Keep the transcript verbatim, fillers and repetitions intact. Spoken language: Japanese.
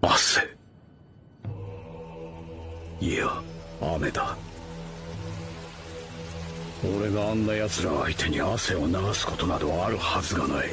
汗。いや、雨だ。俺があんな奴ら相手に汗を流すことなどあるはずがない。